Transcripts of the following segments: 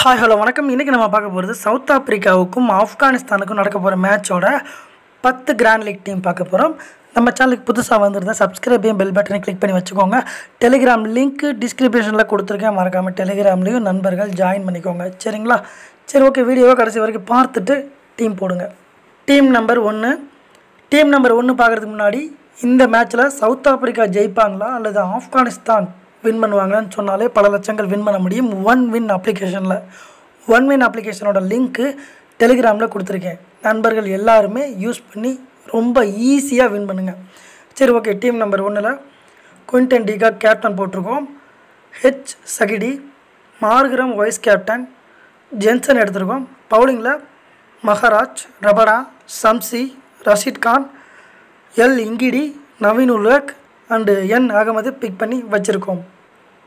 Hi hello वणक्कम इनके नाम पार्कपोर साउथ अफ्रीका अफगानिस्तान मैचोड 10 ग्रैंड लीग टीम पार्कपोर नम्म चैनलुक्कु पुदुसा वंदिरुंगा सब्सक्राइब पण्णि बेल बटन क्लिक पण्णि वेच्चुकोंगा टेलीग्राम लिंक डिस्क्रिप्शनला कोडुत्तिरुक्केन मरक्काम टेलीग्रामलैयुम नंबरगल जॉइन पण्णिकोंगा सरींगला सरी ओके वीडियो कडेसि वरैक्कुम पार्त्तुट्टु टीम पोडुंगा टीम नंबर 1 पार्क्कறதுக்கு முன்னாடி இந்த மேட்ச்ல சவுத் ஆப்பிரிக்கா ஜெயிப்பாங்களா அல்லது ஆப்கானிஸ்தான் வின் பண்ணுவாங்களான்னு சொன்னாலே பல லட்சங்கள் வின் பண்ண முடியும் ஒன் வின் அப்ளிகேஷனோட லிங்க் டெலிகிராம்ல கொடுத்திருக்கேன் நண்பர்கள் எல்லாரும் யூஸ் பண்ணி ரொம்ப ஈஸியா வின் பண்ணுங்க சரி ஓகே டீம் நம்பர் 1ல குயின்டன் டிகா கேப்டன் போட்டுருக்கோம் ஹெச் சகிடி மார்கரம் வைஸ் கேப்டன் ஜென்சன் எடுத்துறோம் பவுலிங்ல Maharaj Rabada Shamsi Rashid Khan L Ngidi Naveen ul Haq and N Ahmad pick पड़ी वो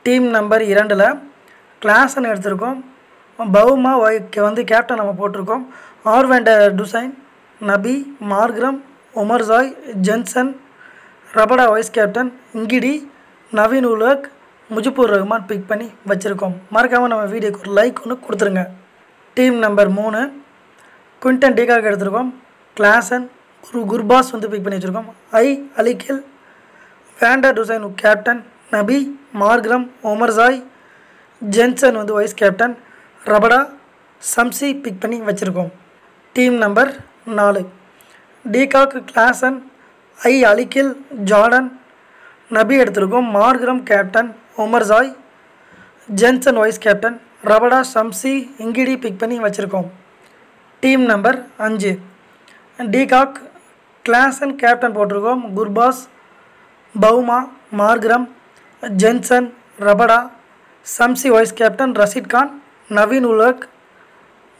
टीम नंबर 2 क्लासन एवमा वो कैप्टन नाम पटर आर्वेंडर Dussen Nabi Markram Omarzai Jansen Rabada vice captain Ngidi Naveen उलक मुजिबुर रहमान पिक पड़ी वो मरकाम नम वीडियो को लाइक को team number 3 Quinton de Kock Klaasen Gurbaz वो पिक पड़ी वो ई अलिकल wander Dussen captain Nabi Markram Omarzai Jansen वो vice captain Rabada Shamsi pick पड़ी वो टीम नंबर 4 डीकाक क्लासन ई Alikhil Jordan Nabi Markram captain Omarzai Jansen vice captain Rabada Shamsi Ngidi pick पड़ी वो team number 5 de Kock Klaasen captain पटर Gurbaz Bavuma Markram Jansen Rabada Shamsi vice captain Rashid Khan Naveen उलक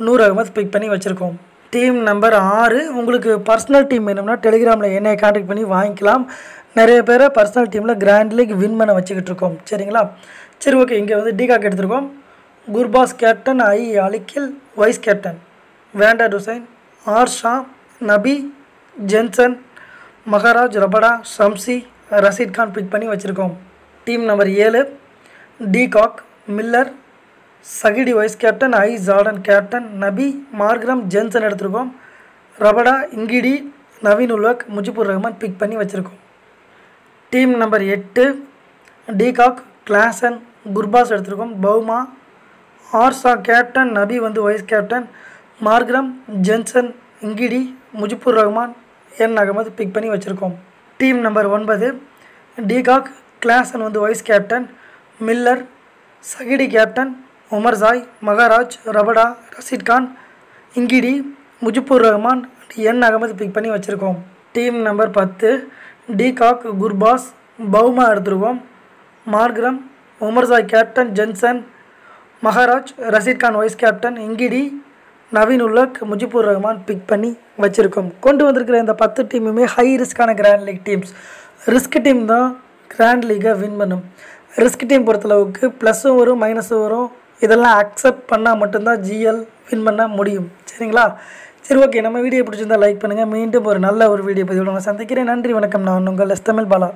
Noor Ahmad pick पड़ी वो team number 6 उ personal team वेणुमना Telegram contact पड़ी वांगिकलाम नरिया पेर personal team grand league win पण्ण वच्चिट्टुक्कोम सरींगला सरी ओके इंगे वंदु डीकाक एडुत्तुक्कोम गुरबास कैप्टन आई Alikhil vice captain van der Dussen आर्शा Nabi Jansen Maharaj Rabada Shamsi Rashid Khan pick पड़ी वो टीम नंबर 7 डीकाक मिलर सगिडी वाइस कैप्टन आई Zadran captain Nabi Markram Jansen एडुत्तुक्कोम रबड़ा Ngidi Naveen उलक मुजिबुर रहमान पिक पड़ी वो team number 8 de Kock Klaasen Gurbaz एडुत्तुक्कोम बौमा आर्सा कैप्टन नबी वो vice captain Markram Jansen Ngidi Mujibur Rahman N Ahmad pick पड़ी वो टीम नंबर 9 डीकाक क्लासन वो वाइस कैप्टन मिलर सगिडी captain Omarzai Maharaj Rabada Rashid Khan Ngidi Mujibur Rahman N Ahmad pick पड़ी वो team number 10 de Kock Gurbaz Bavuma एडुत्तुक्कोम Markram Omarzai captain Jansen Maharaj Rashid Khan vice captain Ngidi Naveen उलक मुजिबुर रहमान पिक पड़ी वो 10 टीमें हई रिस्कान grand league teams risk team दा ग्रैंड लीग विन पण्णुम रिस्क टीम पर प्लस वो माइनस वो इदल्ला एक्सेप्ट पण्णा मट्टुम जीएल विन पण्ण मुडियुम सरींगला सर ओके नम्म वीडियो पिडिच्चिरुंदा लाइक पण्णुंगा मीண்டும் ஒரு நல்ல ஒரு வீடியோ பதிவோட நான் சந்திக்கிறேன் நன்றி வணக்கம் நான் உங்கள் எஸ்தமில் பாலா।